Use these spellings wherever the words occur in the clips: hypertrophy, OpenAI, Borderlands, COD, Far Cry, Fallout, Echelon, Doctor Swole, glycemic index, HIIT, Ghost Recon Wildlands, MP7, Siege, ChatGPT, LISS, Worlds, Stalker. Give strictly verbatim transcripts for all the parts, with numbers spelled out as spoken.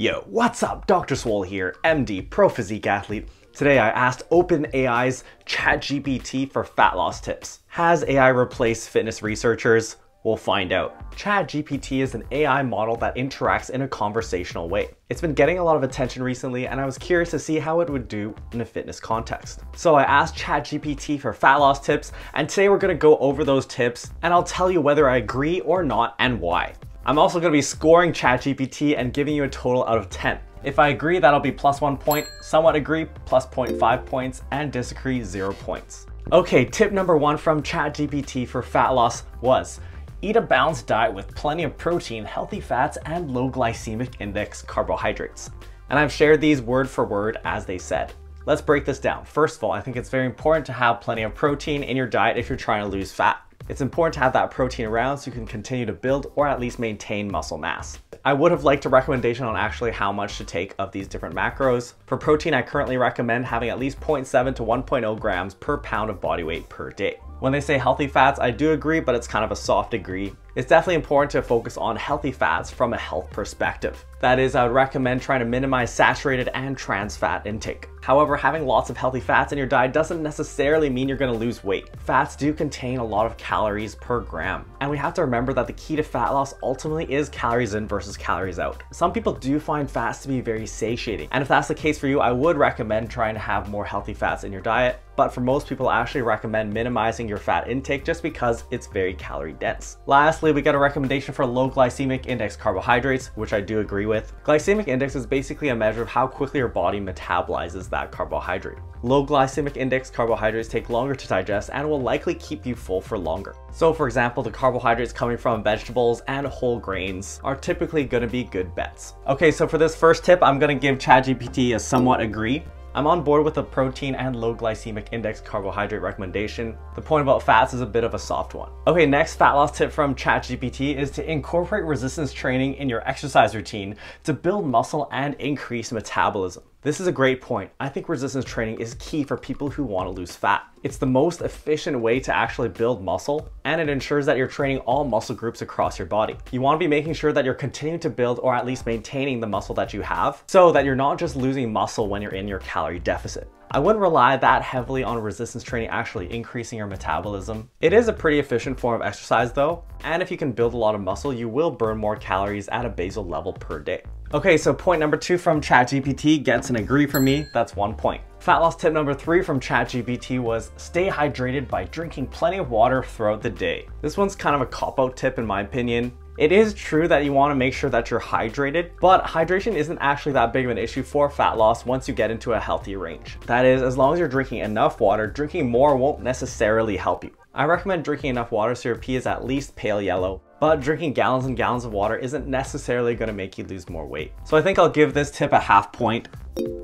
Yo, what's up? Doctor Swole here, M D, pro physique athlete. Today I asked OpenAI's ChatGPT for fat loss tips. Has A I replaced fitness researchers? We'll find out. ChatGPT is an A I model that interacts in a conversational way. It's been getting a lot of attention recently, and I was curious to see how it would do in a fitness context. So I asked ChatGPT for fat loss tips, and today we're gonna go over those tips, and I'll tell you whether I agree or not and why. I'm also gonna be scoring ChatGPT and giving you a total out of ten. If I agree, that'll be plus one point, somewhat agree, plus zero point five points, and disagree, zero points. Okay, tip number one from ChatGPT for fat loss was, eat a balanced diet with plenty of protein, healthy fats, and low glycemic index carbohydrates. And I've shared these word for word as they said. Let's break this down. First of all, I think it's very important to have plenty of protein in your diet if you're trying to lose fat. It's important to have that protein around so you can continue to build or at least maintain muscle mass. I would have liked a recommendation on actually how much to take of these different macros. For protein, I currently recommend having at least zero point seven to one point zero grams per pound of body weight per day. When they say healthy fats, I do agree, but it's kind of a soft agree. It's definitely important to focus on healthy fats from a health perspective. That is, I would recommend trying to minimize saturated and trans fat intake. However, having lots of healthy fats in your diet doesn't necessarily mean you're gonna lose weight. Fats do contain a lot of calories per gram. And we have to remember that the key to fat loss ultimately is calories in versus calories out. Some people do find fats to be very satiating. And if that's the case for you, I would recommend trying to have more healthy fats in your diet. But for most people, I actually recommend minimizing your fat intake just because it's very calorie dense. Lastly, we got a recommendation for low glycemic index carbohydrates, which I do agree with. Glycemic index is basically a measure of how quickly your body metabolizes that carbohydrate. Low glycemic index carbohydrates take longer to digest and will likely keep you full for longer. So for example, the carbohydrates coming from vegetables and whole grains are typically gonna be good bets. Okay, so for this first tip, I'm gonna give ChatGPT a somewhat agree. I'm on board with the protein and low glycemic index carbohydrate recommendation. The point about fats is a bit of a soft one. Okay, next fat loss tip from ChatGPT is to incorporate resistance training in your exercise routine to build muscle and increase metabolism. This is a great point. I think resistance training is key for people who want to lose fat. It's the most efficient way to actually build muscle, and it ensures that you're training all muscle groups across your body. You want to be making sure that you're continuing to build or at least maintaining the muscle that you have so that you're not just losing muscle when you're in your calorie deficit. I wouldn't rely that heavily on resistance training actually increasing your metabolism. It is a pretty efficient form of exercise though, and if you can build a lot of muscle, you will burn more calories at a basal level per day. Okay, so point number two from ChatGPT gets an agree from me. That's one point. Fat loss tip number three from ChatGPT was stay hydrated by drinking plenty of water throughout the day. This one's kind of a cop-out tip in my opinion. It is true that you want to make sure that you're hydrated, but hydration isn't actually that big of an issue for fat loss once you get into a healthy range. That is, as long as you're drinking enough water, drinking more won't necessarily help you. I recommend drinking enough water so your pee is at least pale yellow, but drinking gallons and gallons of water isn't necessarily going to make you lose more weight. So I think I'll give this tip a half point.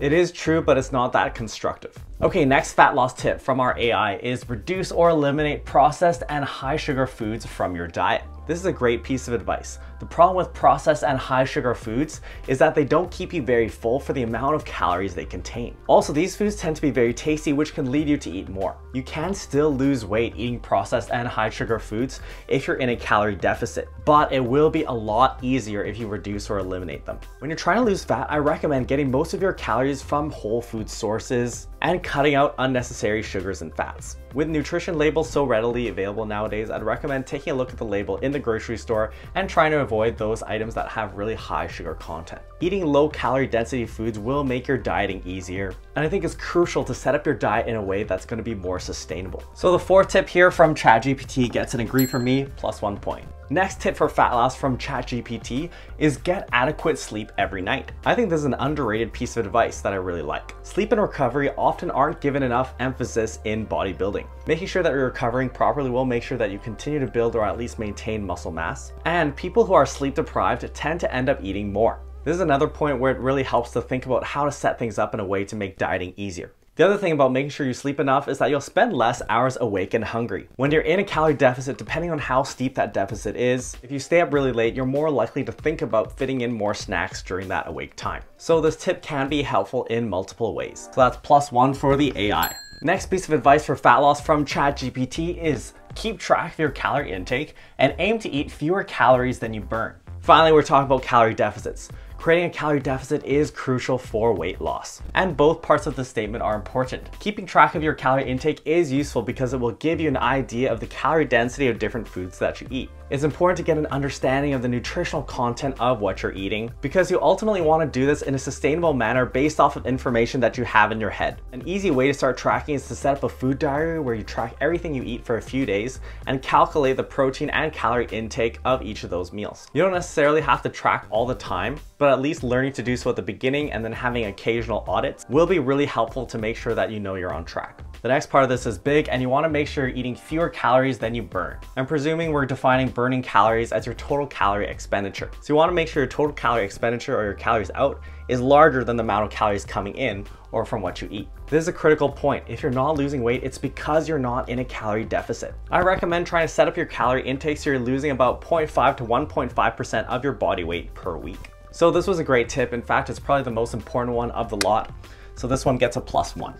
It is true, but it's not that constructive. Okay, next fat loss tip from our A I is reduce or eliminate processed and high sugar foods from your diet. This is a great piece of advice. The problem with processed and high sugar foods is that they don't keep you very full for the amount of calories they contain. Also, these foods tend to be very tasty, which can lead you to eat more. You can still lose weight eating processed and high sugar foods if you're in a calorie deficit, but it will be a lot easier if you reduce or eliminate them. When you're trying to lose fat, I recommend getting most of your calories from whole food sources and cutting out unnecessary sugars and fats. With nutrition labels so readily available nowadays, I'd recommend taking a look at the label in the grocery store and trying to avoid those items that have really high sugar content. Eating low calorie density foods will make your dieting easier, and I think it's crucial to set up your diet in a way that's going to be more sustainable. So the fourth tip here from ChatGPT gets an agree from me, plus one point. Next tip for fat loss from ChatGPT is get adequate sleep every night. I think this is an underrated piece of advice that I really like. Sleep and recovery often aren't given enough emphasis in bodybuilding. Making sure that you're recovering properly will make sure that you continue to build or at least maintain muscle mass. And people who are sleep deprived tend to end up eating more. This is another point where it really helps to think about how to set things up in a way to make dieting easier. The other thing about making sure you sleep enough is that you'll spend less hours awake and hungry. When you're in a calorie deficit, depending on how steep that deficit is, if you stay up really late, you're more likely to think about fitting in more snacks during that awake time. So this tip can be helpful in multiple ways. So that's plus one for the A I. Next piece of advice for fat loss from ChatGPT is keep track of your calorie intake and aim to eat fewer calories than you burn. Finally, we're talking about calorie deficits. creating a calorie deficit is crucial for weight loss. And both parts of the statement are important. Keeping track of your calorie intake is useful because it will give you an idea of the calorie density of different foods that you eat. It's important to get an understanding of the nutritional content of what you're eating because you ultimately want to do this in a sustainable manner based off of information that you have in your head. An easy way to start tracking is to set up a food diary where you track everything you eat for a few days and calculate the protein and calorie intake of each of those meals. You don't necessarily have to track all the time, but at least learning to do so at the beginning and then having occasional audits will be really helpful to make sure that you know you're on track. The next part of this is big, and you want to make sure you're eating fewer calories than you burn. I'm presuming we're defining burning calories as your total calorie expenditure. So you want to make sure your total calorie expenditure or your calories out is larger than the amount of calories coming in or from what you eat. This is a critical point. If you're not losing weight, it's because you're not in a calorie deficit. I recommend trying to set up your calorie intake so you're losing about zero point five to one point five percent of your body weight per week. So this was a great tip. In fact, it's probably the most important one of the lot. So this one gets a plus one.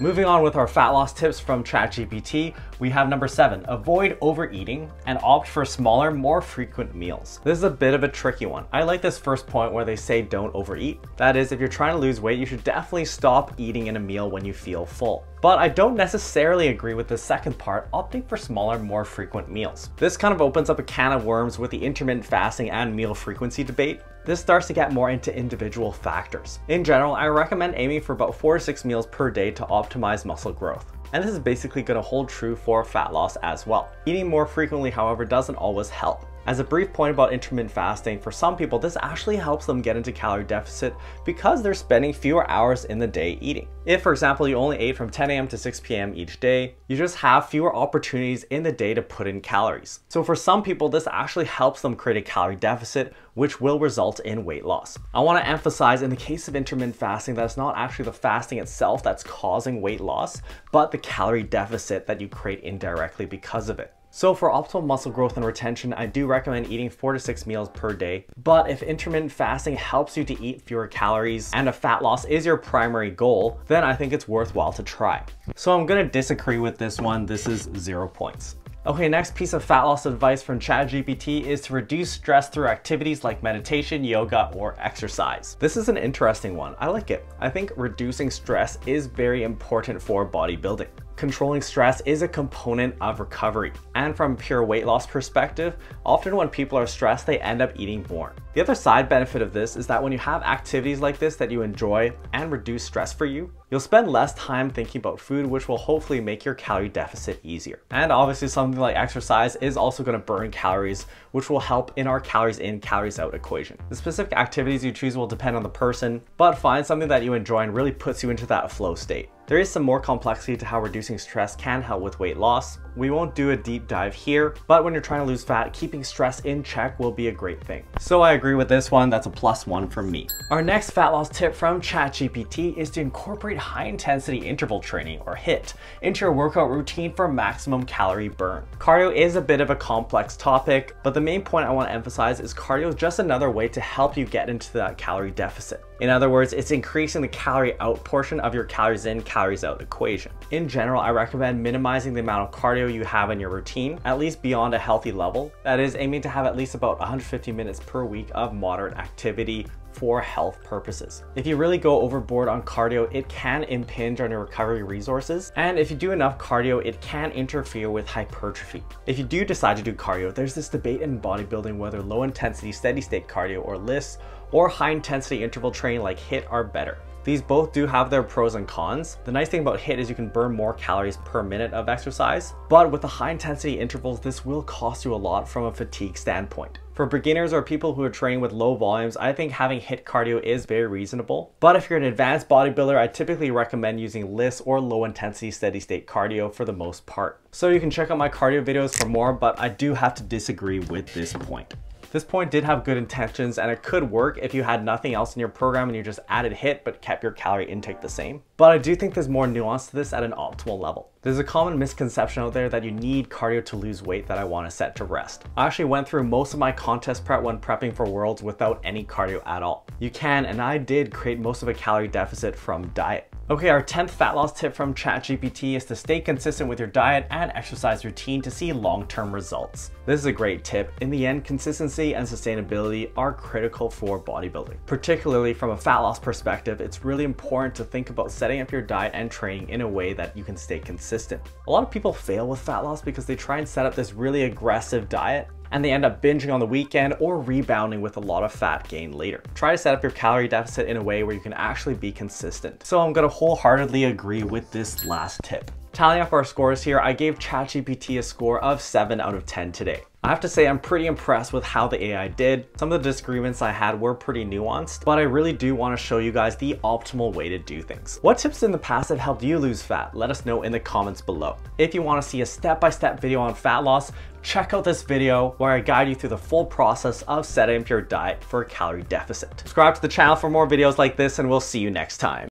Moving on with our fat loss tips from ChatGPT, we have number seven, avoid overeating and opt for smaller, more frequent meals. This is a bit of a tricky one. I like this first point where they say don't overeat. That is, if you're trying to lose weight, you should definitely stop eating in a meal when you feel full. But I don't necessarily agree with the second part, opting for smaller, more frequent meals. This kind of opens up a can of worms with the intermittent fasting and meal frequency debate. This starts to get more into individual factors. In general, I recommend aiming for about four to six meals per day to optimize muscle growth. And this is basically going to hold true for fat loss as well. Eating more frequently, however, doesn't always help. As a brief point about intermittent fasting, for some people, this actually helps them get into calorie deficit because they're spending fewer hours in the day eating. If, for example, you only ate from ten A M to six P M each day, you just have fewer opportunities in the day to put in calories. So for some people, this actually helps them create a calorie deficit, which will result in weight loss. I want to emphasize in the case of intermittent fasting that it's not actually the fasting itself that's causing weight loss, but the calorie deficit that you create indirectly because of it. So for optimal muscle growth and retention, I do recommend eating four to six meals per day. But if intermittent fasting helps you to eat fewer calories and a fat loss is your primary goal, then I think it's worthwhile to try. So I'm going to disagree with this one. This is zero points. Okay, next piece of fat loss advice from ChatGPT is to reduce stress through activities like meditation, yoga, or exercise. This is an interesting one. I like it. I think reducing stress is very important for bodybuilding. Controlling stress is a component of recovery. And from a pure weight loss perspective, often when people are stressed, they end up eating more. The other side benefit of this is that when you have activities like this that you enjoy and reduce stress for you, you'll spend less time thinking about food, which will hopefully make your calorie deficit easier. And obviously something like exercise is also going to burn calories, which will help in our calories in, calories out equation. The specific activities you choose will depend on the person, but find something that you enjoy and really puts you into that flow state. There is some more complexity to how reducing stress can help with weight loss. We won't do a deep dive here, but when you're trying to lose fat, keeping stress in check will be a great thing. So I agree with this one. That's a plus one from me. Our next fat loss tip from ChatGPT is to incorporate high intensity interval training, or HIIT, into your workout routine for maximum calorie burn. Cardio is a bit of a complex topic, but the main point I want to emphasize is cardio is just another way to help you get into that calorie deficit. In other words, it's increasing the calorie out portion of your calories in, calories out equation. In general, I recommend minimizing the amount of cardio you have in your routine, at least beyond a healthy level. That is, aiming to have at least about one hundred fifty minutes per week of moderate activity for health purposes. If you really go overboard on cardio, it can impinge on your recovery resources. And if you do enough cardio, it can interfere with hypertrophy. If you do decide to do cardio, there's this debate in bodybuilding whether low intensity steady state cardio, or LISS, or high intensity interval training like HIIT are better. These both do have their pros and cons. The nice thing about HIIT is you can burn more calories per minute of exercise, but with the high intensity intervals, this will cost you a lot from a fatigue standpoint. For beginners or people who are training with low volumes, I think having HIIT cardio is very reasonable. But if you're an advanced bodybuilder, I typically recommend using LISS or low intensity steady state cardio for the most part. So you can check out my cardio videos for more, but I do have to disagree with this point. This point did have good intentions, and it could work if you had nothing else in your program and you just added HIIT but kept your calorie intake the same. But I do think there's more nuance to this at an optimal level. There's a common misconception out there that you need cardio to lose weight that I want to set to rest. I actually went through most of my contest prep when prepping for Worlds without any cardio at all. You can, and I did, create most of a calorie deficit from diet. Okay, our tenth fat loss tip from ChatGPT is to stay consistent with your diet and exercise routine to see long-term results. This is a great tip. In the end, consistency and sustainability are critical for bodybuilding. Particularly from a fat loss perspective, it's really important to think about setting up your diet and training in a way that you can stay consistent. A lot of people fail with fat loss because they try and set up this really aggressive diet, and they end up binging on the weekend or rebounding with a lot of fat gain later. Try to set up your calorie deficit in a way where you can actually be consistent. So I'm gonna wholeheartedly agree with this last tip. Tallying up our scores here, I gave ChatGPT a score of seven out of ten today. I have to say I'm pretty impressed with how the A I did. Some of the disagreements I had were pretty nuanced, but I really do want to show you guys the optimal way to do things. What tips in the past have helped you lose fat? Let us know in the comments below. If you want to see a step-by-step video on fat loss, check out this video where I guide you through the full process of setting up your diet for a calorie deficit. Subscribe to the channel for more videos like this, and we'll see you next time.